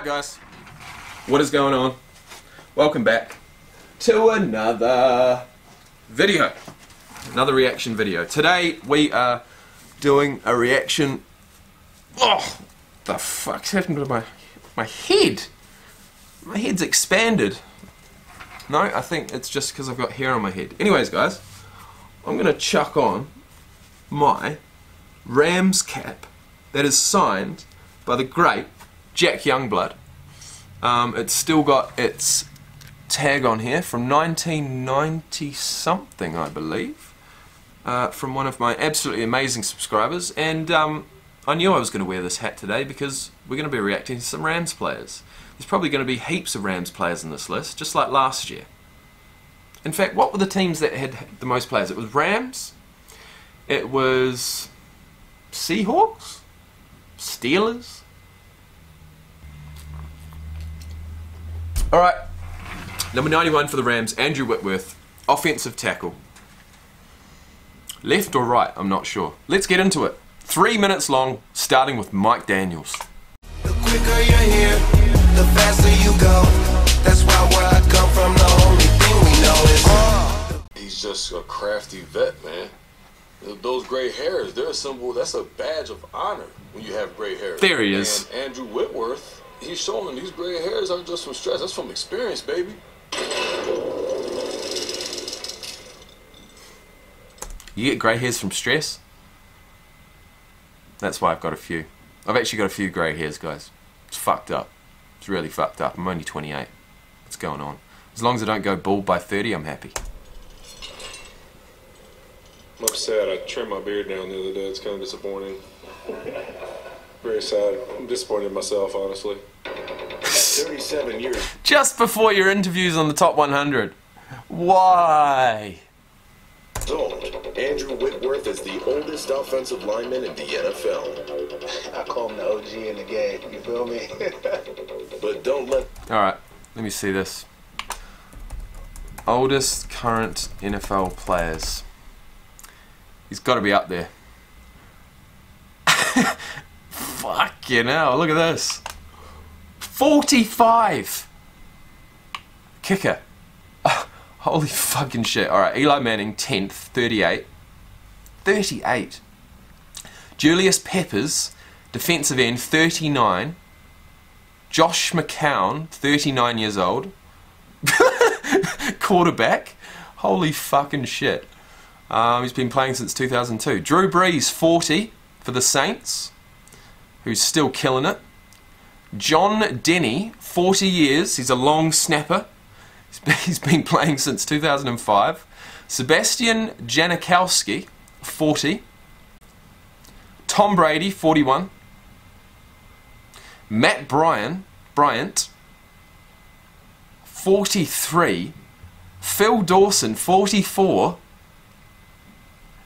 Alright guys, what is going on? Welcome back to another video, another reaction video. Today we are doing a reaction. Oh, the fuck's happened to my head? My head's expanded. No, I think it's just because I've got hair on my head. Anyways guys, I'm going to chuck on my Rams cap that is signed by the great Jack Youngblood. It's still got its tag on here from 1990 something, I believe, from one of my absolutely amazing subscribers. And I knew I was going to wear this hat today because we're going to be reacting to some Rams players. There's probably going to be heaps of Rams players in this list, just like last year. In fact, what were the teams that had the most players? It was Rams, it was Seahawks, Steelers. Alright, number 91 for the Rams, Andrew Whitworth, offensive tackle. Left or right, I'm not sure. Let's get into it. 3 minutes long, starting with Mike Daniels. The quicker you're here, the faster you go. That's why where I come from, the only thing we know is he's just a crafty vet, man. Those grey hairs, they're a symbol, that's a badge of honor when you have grey hairs. There he is. And Andrew Whitworth, he's showing them these grey hairs aren't just from stress, that's from experience, baby. You get grey hairs from stress? That's why I've got a few. I've actually got a few grey hairs, guys. It's fucked up. It's really fucked up. I'm only 28. What's going on? As long as I don't go bald by 30, I'm happy. I'm upset. I trimmed my beard down the other day. It's kind of disappointing. Very sad. I'm disappointed in myself, honestly. 37 years. Just before your interviews on the top 100. Why? Andrew Whitworth is the oldest offensive lineman in the NFL. I call him the OG in the game, you feel me? But don't let... Alright, let me see this. Oldest current NFL players. He's got to be up there. Fucking hell, look at this. 45! Kicker. Holy fucking shit. Alright, Eli Manning, 10th, 38. 38. Julius Peppers, defensive end, 39. Josh McCown, 39 years old. Quarterback. Holy fucking shit. He's been playing since 2002. Drew Brees, 40, for the Saints, who's still killing it. John Denny, 40 years. He's a long snapper. He's been playing since 2005. Sebastian Janikowski, 40. Tom Brady, 41. Matt Bryant, 43. Phil Dawson, 44.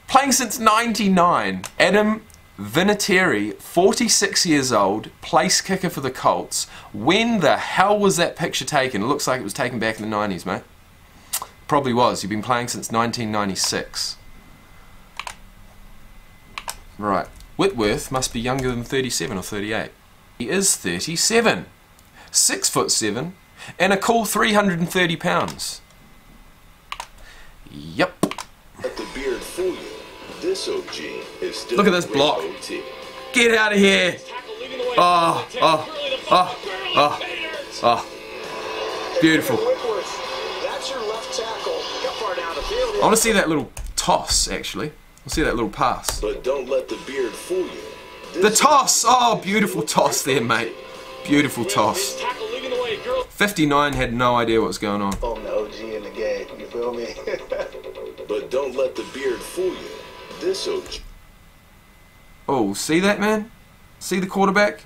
Playing since 99. Adam Vinatieri, 46 years old, place kicker for the Colts. When the hell was that picture taken? It looks like it was taken back in the 90s, mate. Probably was. You've been playing since 1996. Right. Whitworth must be younger than 37 or 38. He is 37. 6'7", and a cool 330 pounds. Yep. Let the beard fool you. This OG is still... Look at this block. Get out of here. Oh, oh, oh, oh, oh. Beautiful. I want to see that little toss, actually. I'll see that little pass. But don't let the beard fool you. The toss. Oh, beautiful toss there, mate. Beautiful toss. 59 had no idea what was going on. I'm the OG in the game, you feel me? But don't let the beard fool you. This OG. Oh, see that, man? See the quarterback?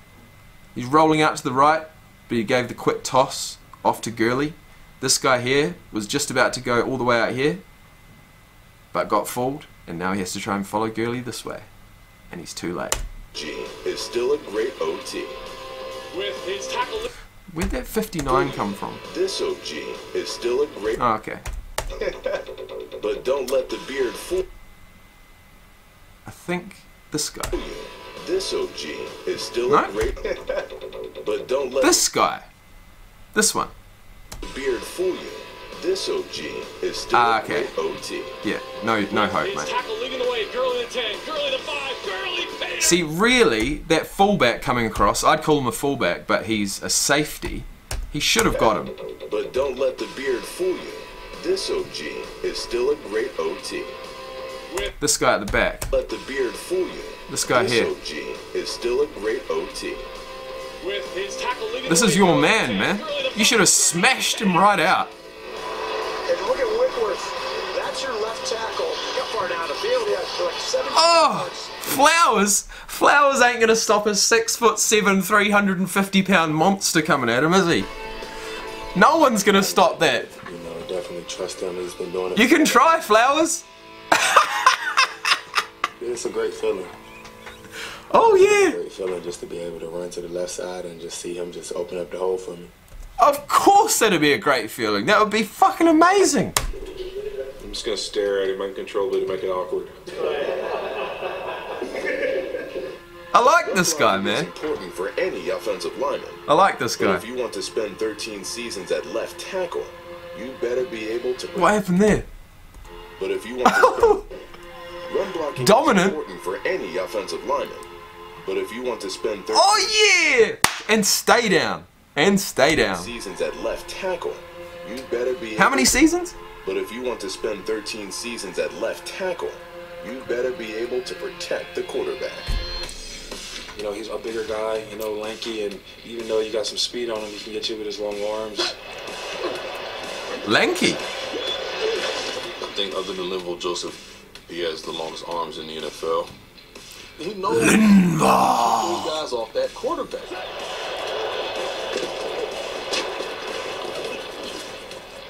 He's rolling out to the right, but he gave the quick toss off to Gurley. This guy here was just about to go all the way out here, but got fooled, and now he has to try and follow Gurley this way, and he's too late. G is still a great OT. With his tackle... Where'd that 59 come from? This OG is still a great... Oh, okay. But don't let the beard fool... I think this guy. This OG is still a great. But don't let this guy, this one, beard fool you. This OG is still okay. OT. Yeah, no hope, mate. See, really, that fullback coming across, I'd call him a fullback, but he's a safety. He should have got him. But don't let the beard fool you. This OG is still a great OT. This guy at the back. Let the beard fool you. This guy here. This OG is still a great OT. This is your man, man. You should have smashed him right out. And look at Whitworth. That's your left tackle. How far down the field he has to like 7 yards. Oh, Flowers! Flowers ain't gonna stop his 6'7", 350-pound monster coming at him, is he? No one's gonna stop that. You know, I definitely trust him. He's been doing it. You can try, Flowers. It's a great feeling. Oh yeah. It's a great feeling just to be able to run to the left side and just see him just open up the hole for me. Of course that'd be a great feeling. That would be fucking amazing. I'm just gonna stare at him uncontrollably to make it awkward. I like this guy, man. Important for any offensive lineman. I like this guy. But if you want to spend 13 seasons at left tackle, you better be able to. What happened there? But if you want to run blocking dominant. Is important for any offensive lineman. But if you want to spend 13 oh yeah! And stay down. And stay down. Seasons at left tackle. You better be. How many seasons? But if you want to spend 13 seasons at left tackle, you better be able to protect the quarterback. You know, he's a bigger guy, you know, lanky, and even though you got some speed on him, he can get you with his long arms. Lanky? I think other than Linval Joseph, he has the longest arms in the NFL. He knows those guys off that quarterback.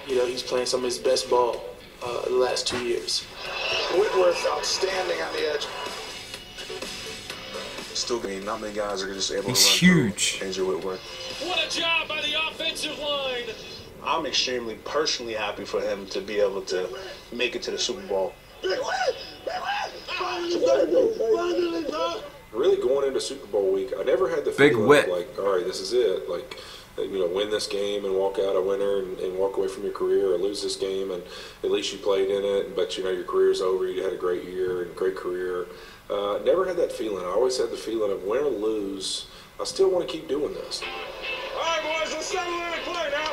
You know, he's playing some of his best ball the last 2 years. Whitworth outstanding on the edge. Still, not many guys are just able to run. He's huge. Andrew Whitworth. What a job by the offensive line. I'm extremely personally happy for him to be able to make it to the Super Bowl. Really going into Super Bowl week, I never had the feeling like, all right, this is it. Like, you know, win this game and walk out a winner and walk away from your career, or lose this game and at least you played in it, but you know your career's over, you had a great year and great career. Never had that feeling. I always had the feeling of win or lose, I still want to keep doing this. All right, boys, let's settle in and play now.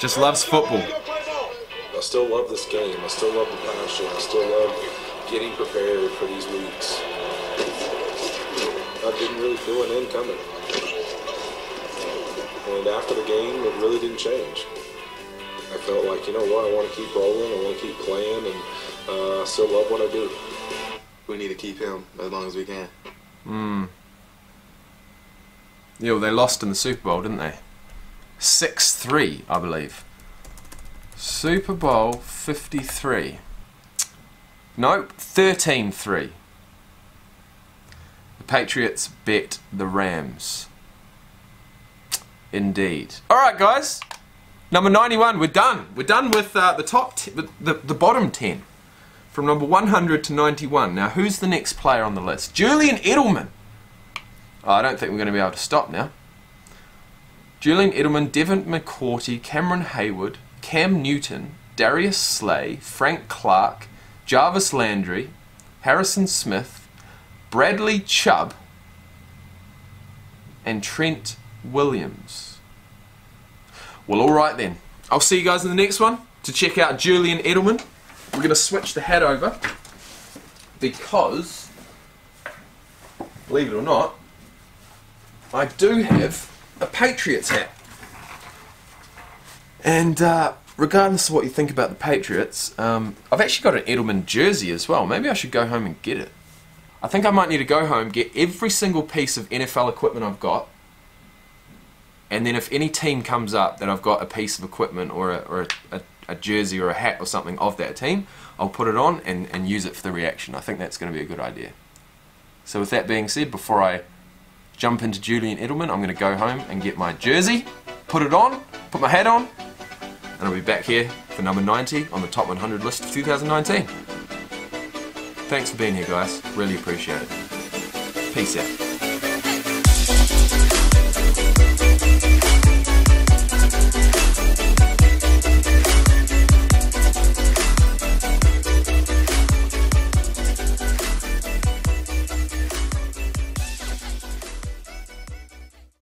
Just loves football. I still love this game. I still love the passion. I still love getting prepared for these weeks. I didn't really feel an end coming. And after the game, it really didn't change. I felt like, you know what, I want to keep rolling, I want to keep playing, and I still love what I do. We need to keep him as long as we can. Mm. Yeah, well, they lost in the Super Bowl, didn't they? 6-3, I believe. Super Bowl 53. Nope, 13-3. The Patriots bet the Rams. Indeed. Alright guys, number 91, we're done. We're done with the top, the bottom 10. From number 100 to 91. Now who's the next player on the list? Julian Edelman. Oh, I don't think we're going to be able to stop now. Julian Edelman, Devin McCourty, Cameron Hayward, Cam Newton, Darius Slay, Frank Clark, Jarvis Landry, Harrison Smith, Bradley Chubb, and Trent Williams. Well, alright then. I'll see you guys in the next one to check out Julian Edelman. We're going to switch the hat over because, believe it or not, I do have a Patriots hat. And regardless of what you think about the Patriots, I've actually got an Edelman jersey as well. Maybe I should go home and get it. I think I might need to go home, get every single piece of NFL equipment I've got, and then if any team comes up that I've got a piece of equipment or a jersey or a hat or something of that team, I'll put it on and use it for the reaction. I think that's going to be a good idea. So with that being said, before I jump into Julian Edelman, I'm going to go home and get my jersey, put it on, put my hat on, and I'll be back here for number 90 on the top 100 list of 2019. Thanks for being here, guys. Really appreciate it. Peace out.